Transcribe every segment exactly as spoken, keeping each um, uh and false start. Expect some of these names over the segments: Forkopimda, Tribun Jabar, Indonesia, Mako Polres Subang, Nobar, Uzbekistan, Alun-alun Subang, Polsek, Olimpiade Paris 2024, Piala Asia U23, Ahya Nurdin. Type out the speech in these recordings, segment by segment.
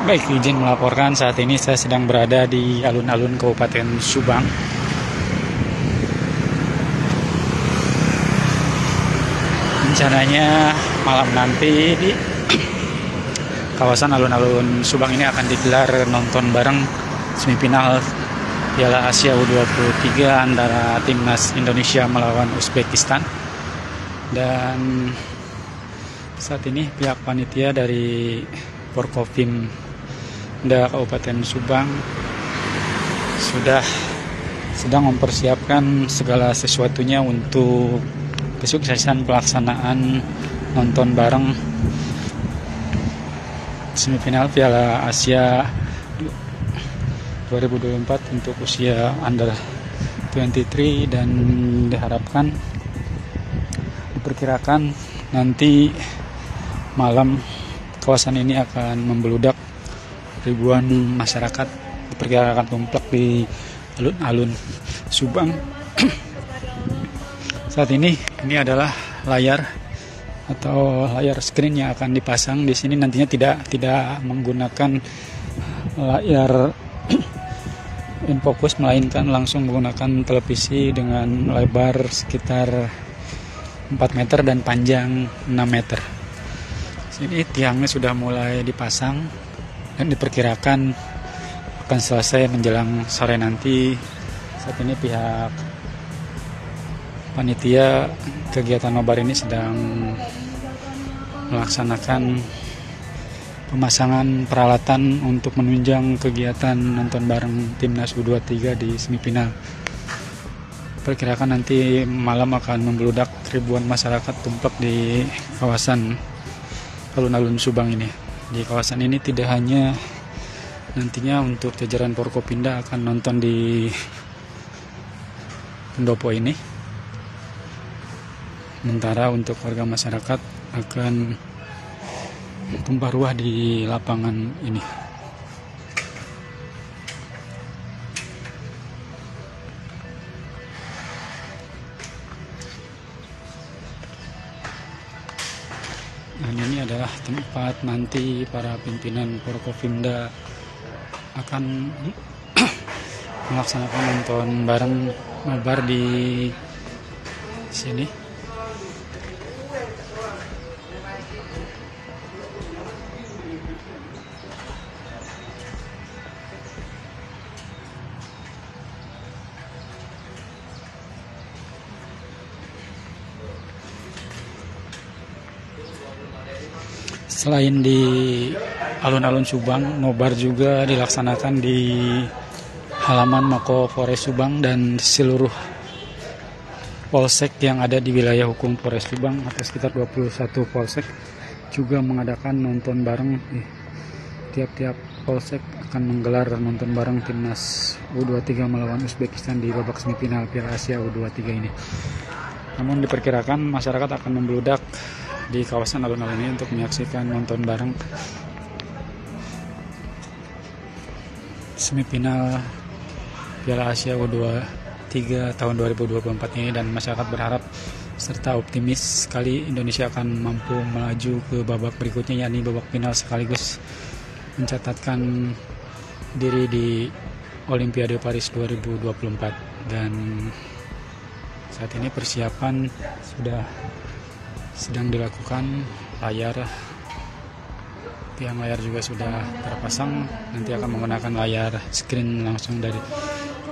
Baik, izin melaporkan saat ini saya sedang berada di alun-alun Kabupaten Subang. Rencananya malam nanti di kawasan alun-alun Subang ini akan digelar nonton bareng semifinal Piala Asia U dua puluh tiga antara timnas Indonesia melawan Uzbekistan. Dan saat ini pihak panitia dari Forkopimda Kabupaten Subang sudah sedang mempersiapkan segala sesuatunya untuk kesuksesan pelaksanaan nonton bareng semifinal Piala Asia dua ribu dua puluh empat untuk usia under dua puluh tiga, dan diharapkan diperkirakan nanti malam kawasan ini akan membeludak ribuan masyarakat, diperkirakan memplek di alun-alun Subang. Saat ini ini adalah layar atau layar screen yang akan dipasang di sini nantinya, tidak tidak menggunakan layar infokus melainkan langsung menggunakan televisi dengan lebar sekitar empat meter dan panjang enam meter. Ini tiangnya sudah mulai dipasang dan diperkirakan akan selesai menjelang sore nanti. Saat ini pihak panitia kegiatan nobar ini sedang melaksanakan pemasangan peralatan untuk menunjang kegiatan nonton bareng timnas U dua puluh tiga di semifinal. Perkirakan nanti malam akan membludak ribuan masyarakat tumplek di kawasan alun-alun Subang ini. Di kawasan ini tidak hanya nantinya untuk jajaran Forkopimda akan nonton di pendopo ini, sementara untuk warga masyarakat akan tumpah ruah di lapangan ini. Dan ini adalah tempat nanti para pimpinan Forkopimda akan melaksanakan nonton bareng nobar di sini. Selain di alun-alun Subang, nobar juga dilaksanakan di halaman Mako Polres Subang dan seluruh polsek yang ada di wilayah hukum Polres Subang, atau sekitar dua puluh satu polsek, juga mengadakan nonton bareng. Tiap-tiap polsek akan menggelar nonton bareng timnas U dua puluh tiga melawan Uzbekistan di babak semifinal Piala Asia U dua puluh tiga ini. Namun diperkirakan masyarakat akan membludak di kawasan alun-alun ini untuk menyaksikan nonton bareng semifinal Piala Asia U dua puluh tiga tahun dua ribu dua puluh empat ini, dan masyarakat berharap serta optimis sekali Indonesia akan mampu melaju ke babak berikutnya, yakni babak final, sekaligus mencatatkan diri di Olimpiade Paris dua ribu dua puluh empat. Dan saat ini persiapan sudah sedang dilakukan, layar tiang layar juga sudah terpasang, nanti akan menggunakan layar screen langsung dari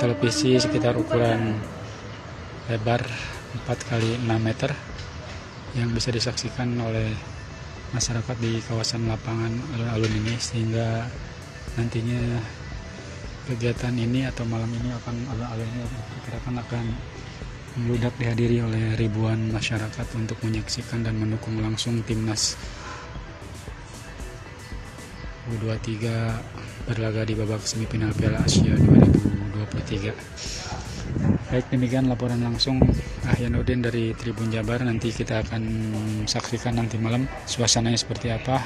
televisi sekitar ukuran lebar empat kali enam meter yang bisa disaksikan oleh masyarakat di kawasan lapangan alun-alun ini, sehingga nantinya kegiatan ini atau malam ini akan alun-alun ini diperkirakan akan meludak dihadiri oleh ribuan masyarakat untuk menyaksikan dan mendukung langsung timnas U dua puluh tiga berlaga di babak semifinal Piala Asia dua ribu dua puluh tiga. Baik, demikian laporan langsung Ahya Nurdin dari Tribun Jabar. Nanti kita akan saksikan nanti malam suasananya seperti apa,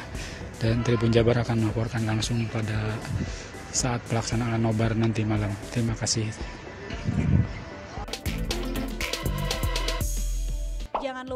dan Tribun Jabar akan melaporkan langsung pada saat pelaksanaan nobar nanti malam. Terima kasih. Jangan